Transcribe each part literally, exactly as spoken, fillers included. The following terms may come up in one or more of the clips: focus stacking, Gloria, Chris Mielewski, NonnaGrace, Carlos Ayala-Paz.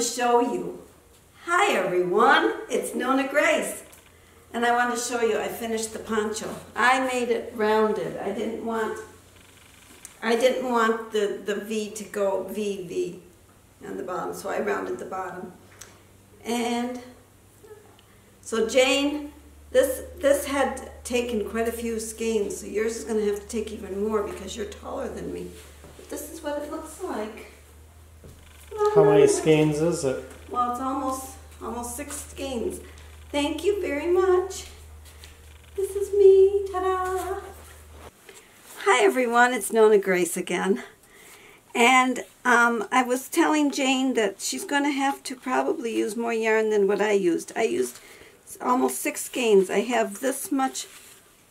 to show you. Hi everyone, it's Nonna Grace, and I want to show you, I finished the poncho. I made it rounded. I didn't want, I didn't want the, the V to go V, V on the bottom, so I rounded the bottom. And so Jane, this, this had taken quite a few skeins, so yours is going to have to take even more because you're taller than me. But this is what it looks like. How many skeins is it? Well, it's almost almost six skeins. Thank you very much. This is me. Ta-da! Hi everyone, it's Nonna Grace again. And um, I was telling Jane that she's going to have to probably use more yarn than what I used. I used almost six skeins. I have this much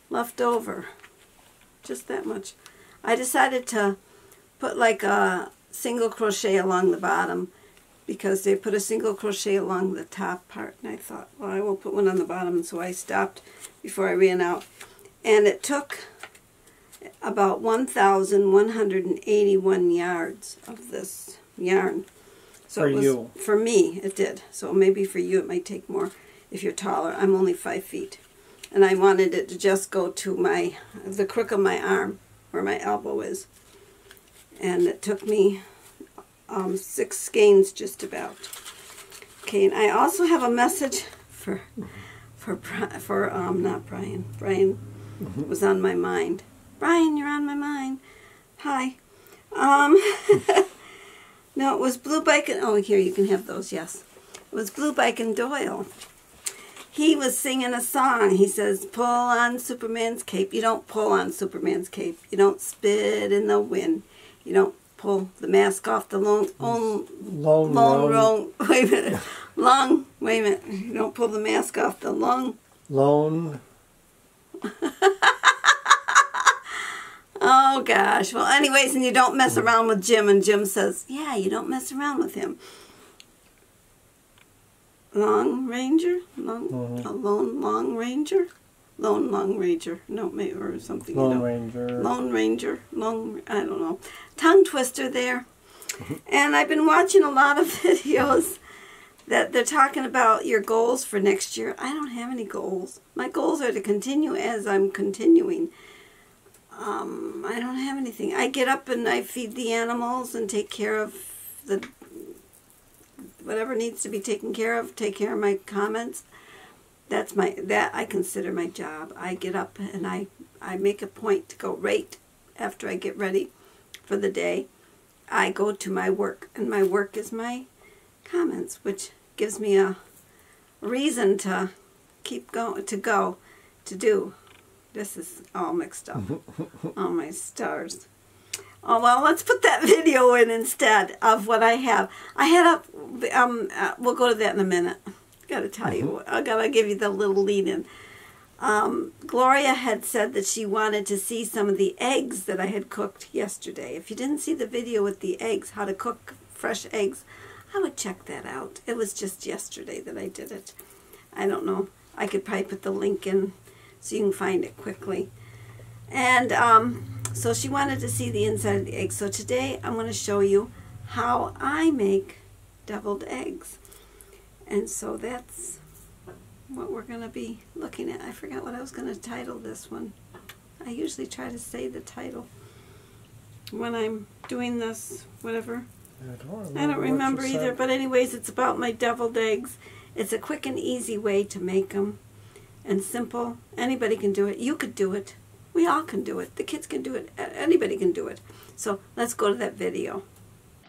left over. Just that much. I decided to put like a single crochet along the bottom, because they put a single crochet along the top part, and I thought, well, I will put one on the bottom, and so I stopped before I ran out. And it took about one thousand one hundred eighty-one yards of this yarn. So for it was, you. For me, it did. So maybe for you it might take more if you're taller. I'm only five feet. And I wanted it to just go to my the crook of my arm, where my elbow is. And it took me Um, six skeins just about. Okay, and I also have a message for for for um not Brian. Brian mm-hmm. was on my mind. Brian, you're on my mind. Hi. Um No, it was Blue Bike and oh here you can have those, yes. It was Blue Bike and Doyle. He was singing a song. He says, pull on Superman's cape. You don't pull on Superman's cape. You don't spit in the wind. You don't pull the mask off the long, long, long, long, long, wait a minute, long, wait a minute, you don't pull the mask off the long, long, oh gosh, well anyways, and you don't mess around with Jim, and Jim says, yeah, you don't mess around with him, long ranger, long, mm-hmm. a lone long ranger, Lone Long Ranger, no, maybe, or something. Lone you know. Ranger. Lone Ranger, Lone, I don't know. Tongue twister there. And I've been watching a lot of videos that they're talking about your goals for next year. I don't have any goals. My goals are to continue as I'm continuing. Um, I don't have anything. I get up and I feed the animals and take care of the whatever needs to be taken care of, take care of my comments. That's my, that I consider my job. I get up and I, I make a point to go right after I get ready for the day. I go to my work, and my work is my comments, which gives me a reason to keep going, to go, to do. This is all mixed up. All my stars. Oh, well, let's put that video in instead of what I have. I had a, um, uh, we'll go to that in a minute. Gotta tell you, I gotta give you the little lead-in. Um, Gloria had said that she wanted to see some of the eggs that I had cooked yesterday. If you didn't see the video with the eggs, how to cook fresh eggs, I would check that out. It was just yesterday that I did it. I don't know. I could probably put the link in so you can find it quickly. And um, so she wanted to see the inside of the egg. So today I'm going to show you how I make deviled eggs. And so that's what we're going to be looking at. I forgot what I was going to title this one. I usually try to say the title when I'm doing this, whatever. I don't remember, I don't remember either. Said. But anyways, it's about my deviled eggs. It's a quick and easy way to make them. And simple. Anybody can do it. You could do it. We all can do it. The kids can do it. Anybody can do it. So let's go to that video.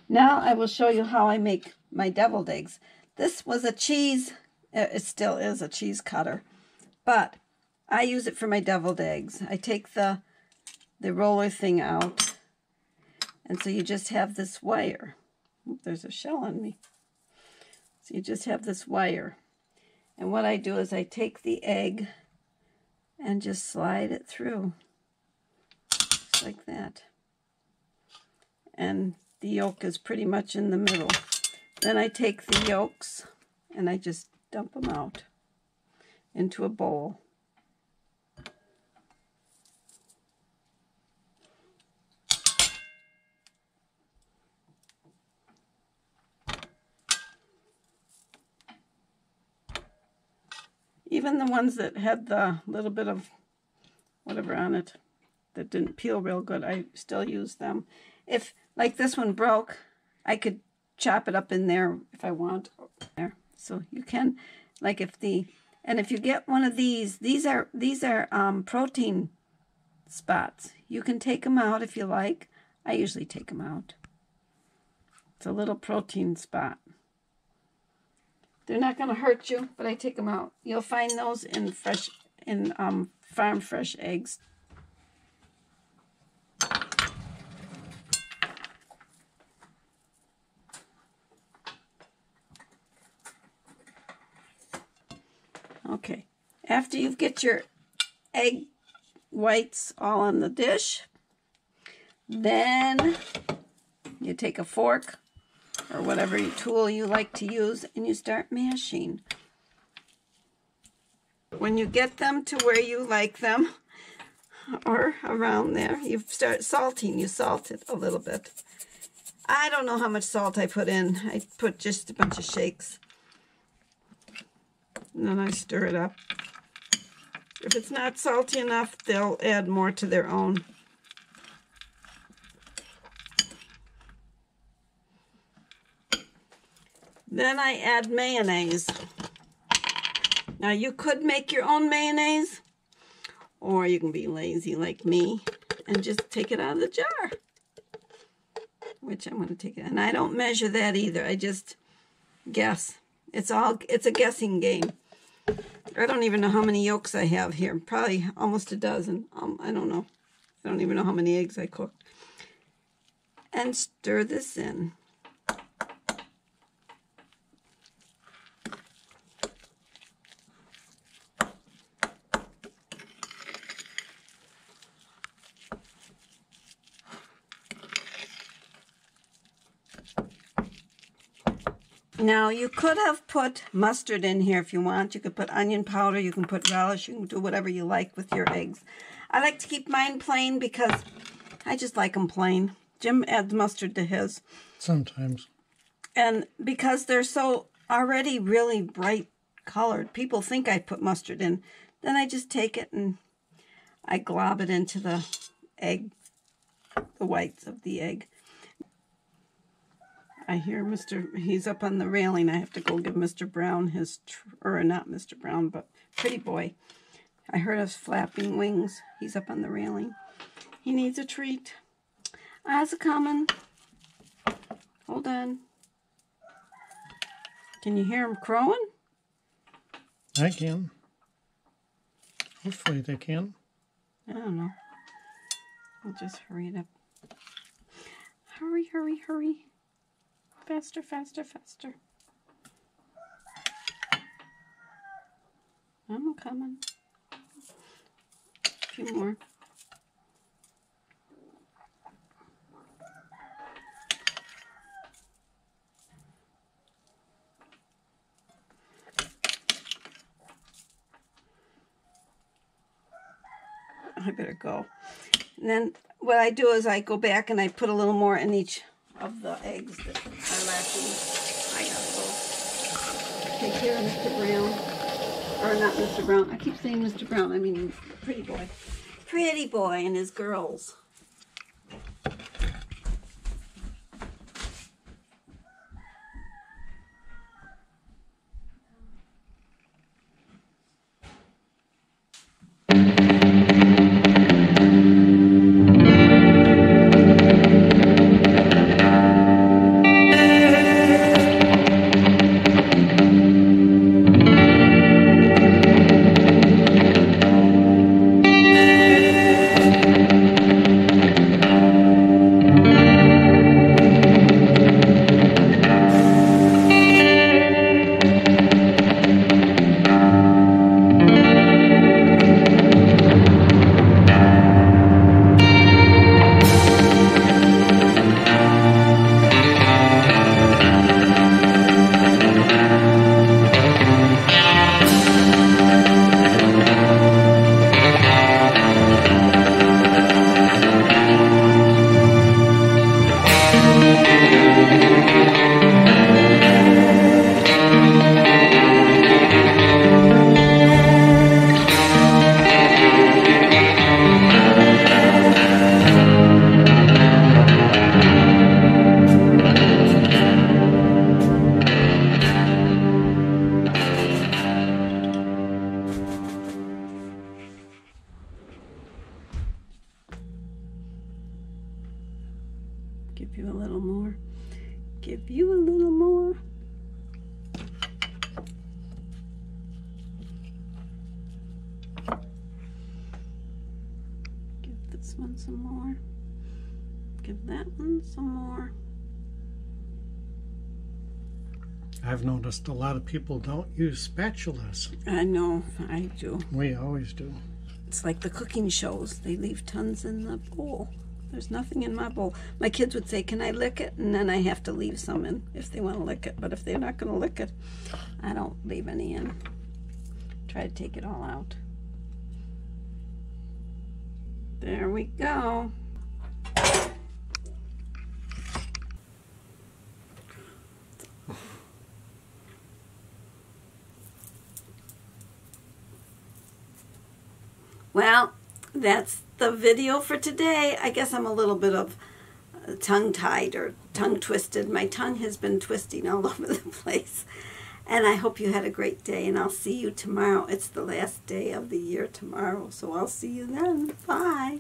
Now I will show you how I make my deviled eggs. This was a cheese, it still is a cheese cutter, but I use it for my deviled eggs. I take the, the roller thing out, and so you just have this wire. Oop, there's a shell on me. So you just have this wire. And what I do is I take the egg and just slide it through, just like that. And the yolk is pretty much in the middle. Then I take the yolks and I just dump them out into a bowl. even the ones that had the little bit of whatever on it that didn't peel real good, I still use them. If, like this one broke, I could chop it up in there if I want. There. So you can, like if the, and if you get one of these, these are, these are um, protein spots. You can take them out if you like. I usually take them out. It's a little protein spot. They're not going to hurt you, but I take them out. You'll find those in fresh, in um, farm fresh eggs. Okay, after you get your egg whites all on the dish, then you take a fork or whatever tool you like to use and you start mashing. When you get them to where you like them or around there, you start salting. You salt it a little bit. I don't know how much salt I put in. I put just a bunch of shakes. And then I stir it up. If it's not salty enough, they'll add more to their own. Then I add mayonnaise. Now you could make your own mayonnaise, or you can be lazy like me and just take it out of the jar. Which I'm going to take it, and I don't measure that either. I just guess. It's all, it's a guessing game. I don't even know how many yolks I have here. Probably almost a dozen. Um, I don't know. I don't even know how many eggs I cooked. And stir this in. Now, you could have put mustard in here if you want. You could put onion powder. You can put relish. You can do whatever you like with your eggs. I like to keep mine plain because I just like them plain. Jim adds mustard to his. Sometimes. And because they're so already really bright colored, people think I put mustard in. Then I just take it and I glob it into the egg, the whites of the egg. I hear Mister He's up on the railing. I have to go give Mister Brown his, tr or not Mister Brown, but Pretty Boy. I heard us flapping wings. He's up on the railing. He needs a treat. I's a coming. Hold on. Can you hear him crowing? I can. Hopefully they can. I don't know. I'll just hurry it up. Hurry, hurry, hurry. Faster, faster, faster. I'm coming. A few more. I better go. And then what I do is I go back and I put a little more in each of the eggs that are lacking. I gotta go. Take care of Mister Brown. Or not Mister Brown. I keep saying Mister Brown. I mean Pretty Boy. Pretty Boy and his girls. Thank you. Give you a little more. Give you a little more. Give this one some more. Give that one some more. I've noticed a lot of people don't use spatulas. I know, I do. We always do. It's like the cooking shows. They leave tons in the bowl. There's nothing in my bowl. My kids would say, can I lick it? And then I have to leave some in if they want to lick it. But if they're not going to lick it, I don't leave any in. Try to take it all out. There we go. Well, that's the video for today. I guess I'm a little bit of tongue-tied or tongue-twisted. My tongue has been twisting all over the place. And I hope you had a great day, and I'll see you tomorrow. It's the last day of the year tomorrow, so I'll see you then. Bye.